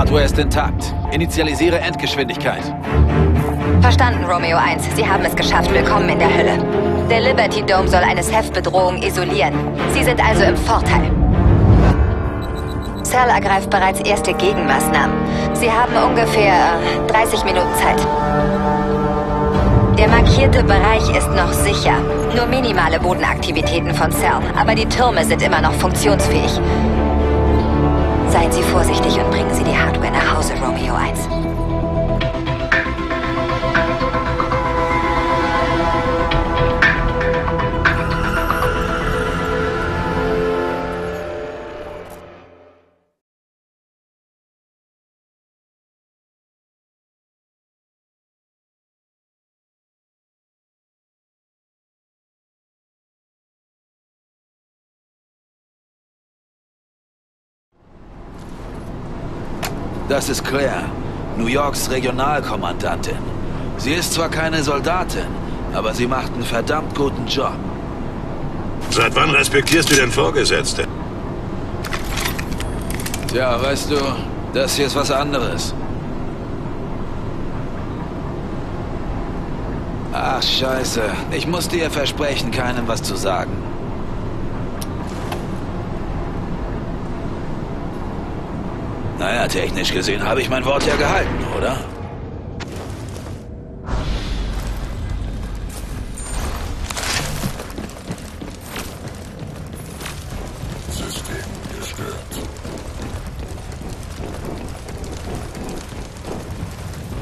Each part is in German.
Hardware ist intakt. Initialisiere Endgeschwindigkeit. Verstanden, Romeo 1. Sie haben es geschafft. Willkommen in der Hölle. Der Liberty Dome soll eine Self-Bedrohung isolieren. Sie sind also im Vorteil. Cell ergreift bereits erste Gegenmaßnahmen. Sie haben ungefähr 30 Minuten Zeit. Der markierte Bereich ist noch sicher. Nur minimale Bodenaktivitäten von Cell, aber die Türme sind immer noch funktionsfähig. Seien Sie vorsichtig und bringen Sie die Hardware nach Hause, Romeo 1. Das ist Claire, New Yorks Regionalkommandantin. Sie ist zwar keine Soldatin, aber sie macht einen verdammt guten Job. Seit wann respektierst du den Vorgesetzten? Tja, weißt du, das hier ist was anderes. Ach, scheiße. Ich musste ihr versprechen, keinem was zu sagen. Naja, technisch gesehen habe ich mein Wort ja gehalten, oder? System gestört.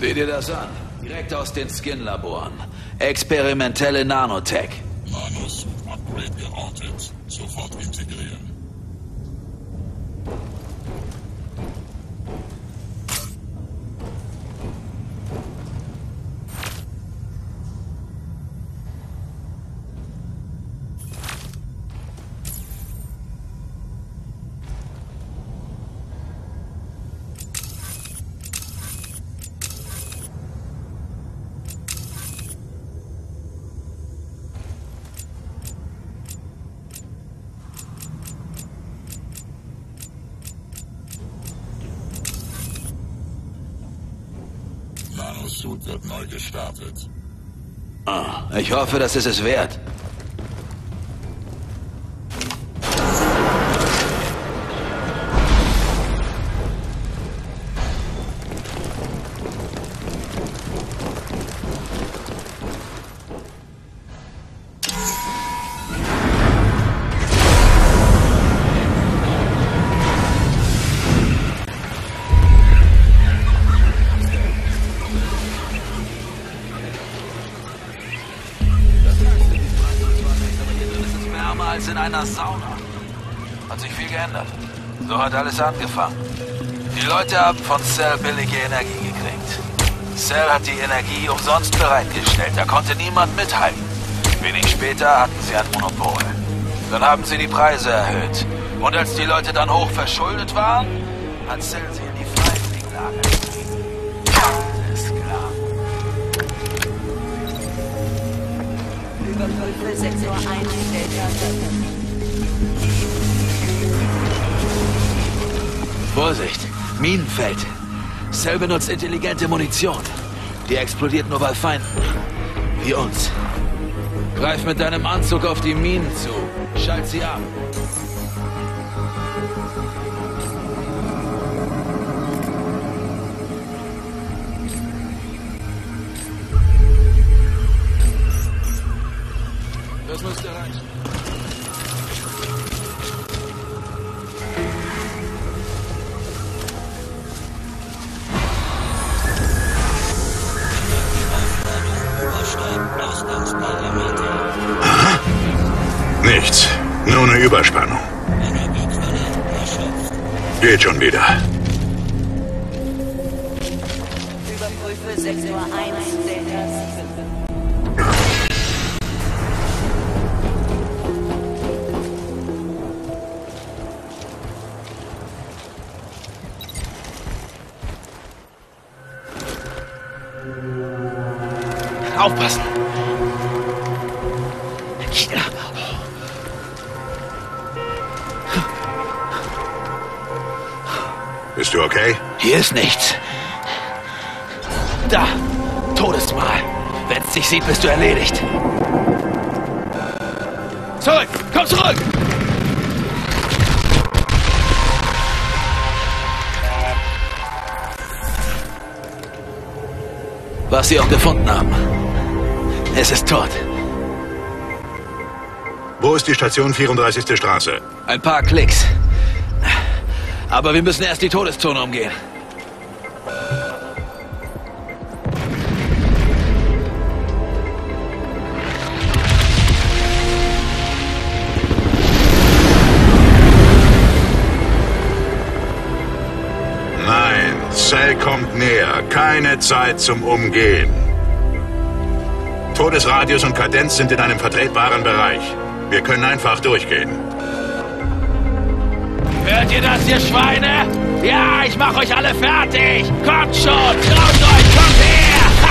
Seht ihr das an? Direkt aus den Skin-Laboren. Experimentelle Nanotech. Nanos Upgrade geortet. Sofort integrieren. Nanosuit wird neu gestartet. Ah, ich hoffe, das ist es wert. Als in einer Sauna. Hat sich viel geändert. So hat alles angefangen. Die Leute haben von Cell billige Energie gekriegt. Cell hat die Energie umsonst bereitgestellt. Da konnte niemand mithalten. Wenig später hatten sie ein Monopol. Dann haben sie die Preise erhöht. Und als die Leute dann hoch verschuldet waren, hat Cell sie in die Freiwilligenlage gegeben. Ist klar. 6 Uhr 1 Delta. Vorsicht! Minenfeld! Cell benutzt intelligente Munition. Die explodiert nur bei Feinden. Wie uns. Greif mit deinem Anzug auf die Minen zu. Schalt sie ab. Das müsste reichen. Aha. Nichts. Nur eine Überspannung. Geht schon wieder. Überprüfe 6 Uhr 1. Aufpassen! China! Bist du okay? Hier ist nichts. Da! Todesmal! Wenn's dich sieht, bist du erledigt. Zurück! Komm zurück! Was sie auch gefunden haben. Es ist tot. Wo ist die Station 34. Straße? Ein paar Klicks. Aber wir müssen erst die Todeszone umgehen. Nein, Cell kommt näher. Keine Zeit zum Umgehen. Todesradius und Kadenz sind in einem vertretbaren Bereich. Wir können einfach durchgehen. Hört ihr das, ihr Schweine? Ja, ich mach euch alle fertig! Kommt schon! Traut euch! Kommt her!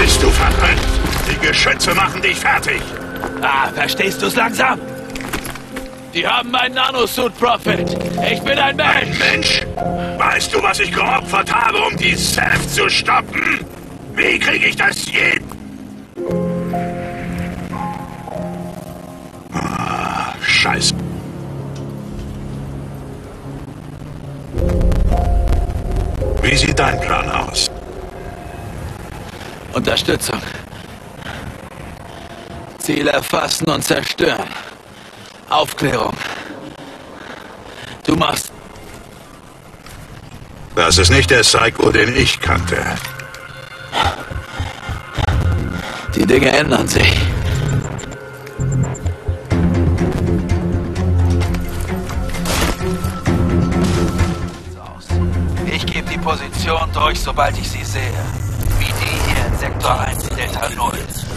Bist du verrückt? Die Geschütze machen dich fertig! Ah, verstehst du's langsam? Die haben einen Nanosuit, Prophet! Ich bin ein Mensch! Ein Mensch? Weißt du, was ich geopfert habe, um die Self zu stoppen? Wie kriege ich das je? Ah, Scheiße. Wie sieht dein Plan aus? Unterstützung. Ziel erfassen und zerstören. Aufklärung. Du machst... Das ist nicht der Psycho, den ich kannte. Die Dinge ändern sich. Position durch, sobald ich sie sehe. Wie die hier in Sektor 1 Delta 0.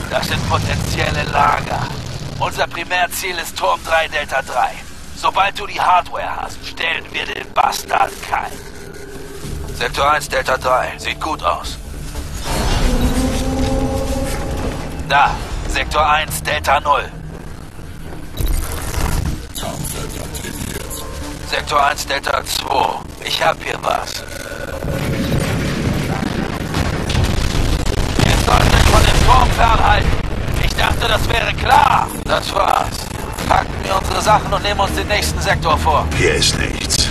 Das sind potenzielle Lager. Unser Primärziel ist Turm 3 Delta 3. Sobald du die Hardware hast, stellen wir den Bastard kalt. Sektor 1 Delta 3. Sieht gut aus. Da, Sektor 1 Delta 0. Sektor 1 Delta 2. Ich hab hier was. Von dem Turm fernhalten. Ich dachte, das wäre klar. Das war's. Packen wir unsere Sachen und nehmen uns den nächsten Sektor vor. Hier ist nichts.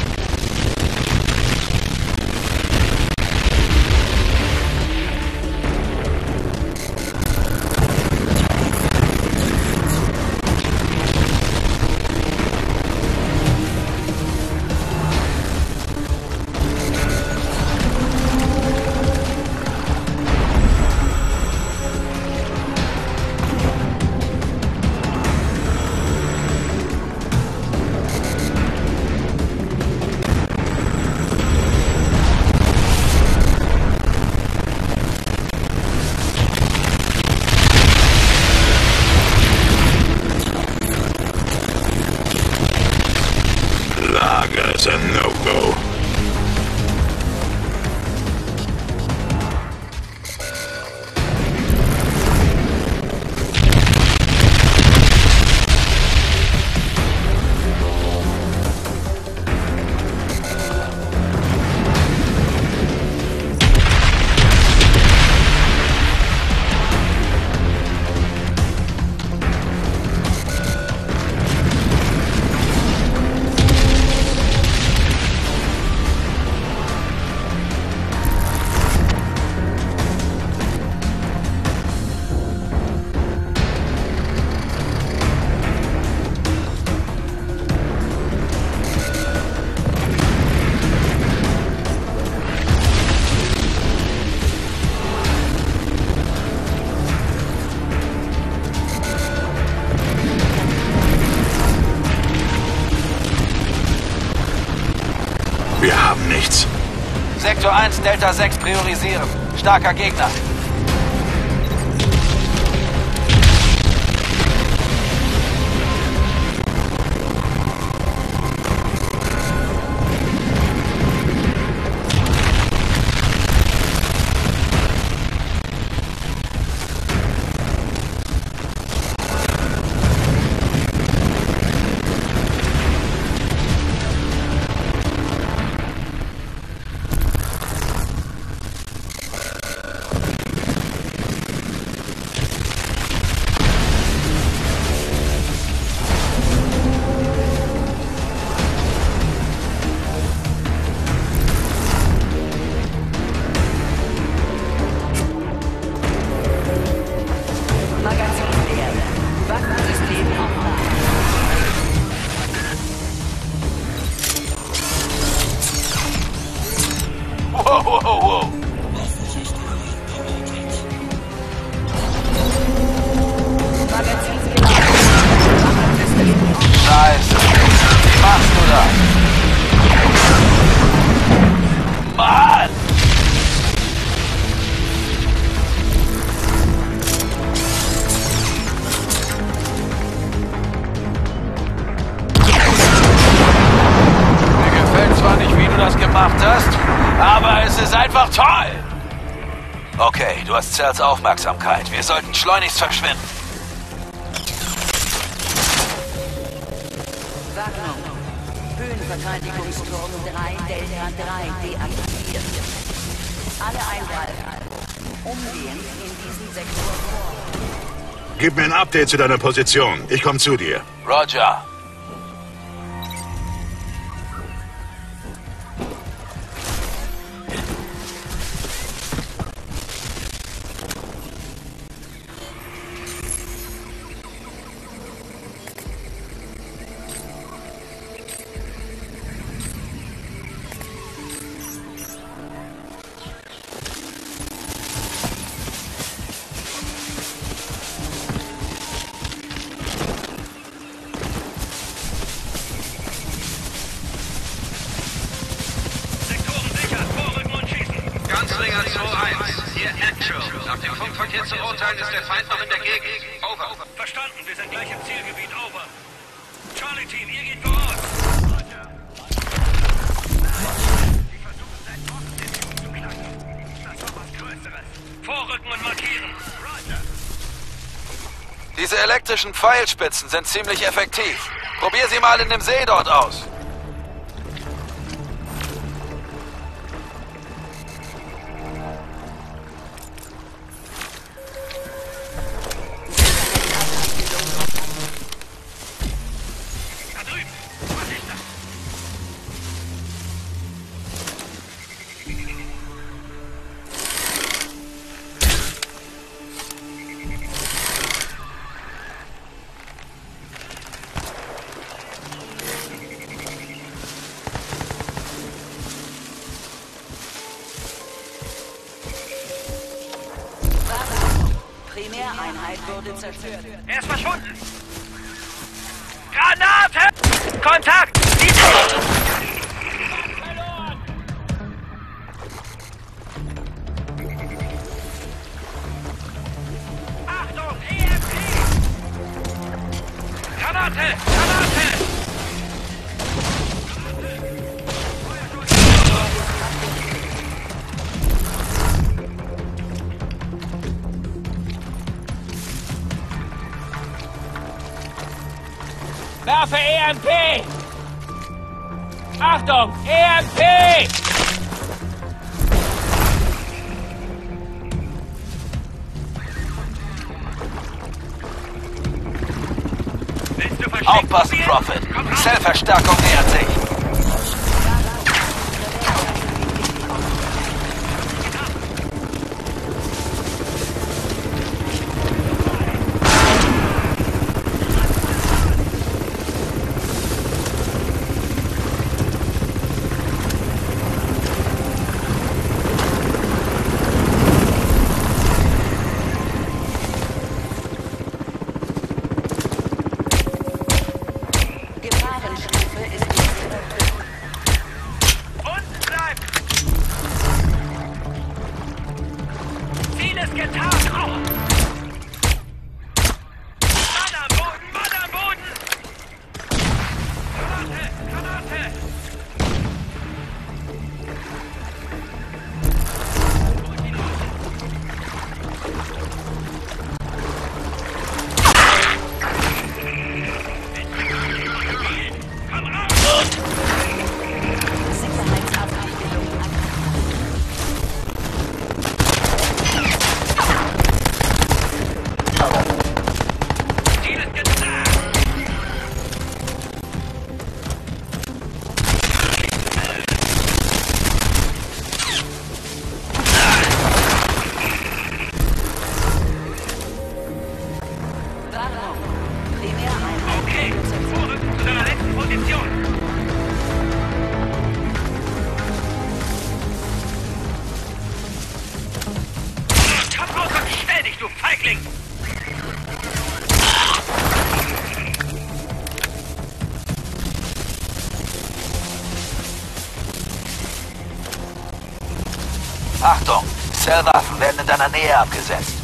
Sektor 1, Delta 6 priorisieren. Starker Gegner. Toll! Okay, du hast Cells Aufmerksamkeit. Wir sollten schleunigst verschwinden. Wagner, Höhenverteidigungsturm 3, Delta 3 deaktiviert. Alle Einheiten umgehend in diesen Sektor vor. Gib mir ein Update zu deiner Position. Ich komme zu dir. Roger. Ist der Feind noch in der Gegend? Over. Verstanden, wir sind gleich im Zielgebiet. Over. Charlie-Team, ihr geht voraus. Sie versuchen, ein Tortensystem zu knacken. Das war was Größeres. Vorrücken und markieren. Roger. Diese elektrischen Pfeilspitzen sind ziemlich effektiv. Probier sie mal in dem See dort aus. Er ist verschwunden! Granate! Kontakt! Achtung! EMP! Granate! Granate! Werfe EMP! Achtung! EMP! Aufpassen, Prophet! Zellverstärkung nähert sich! Achtung! Zellwaffen werden in deiner Nähe abgesetzt.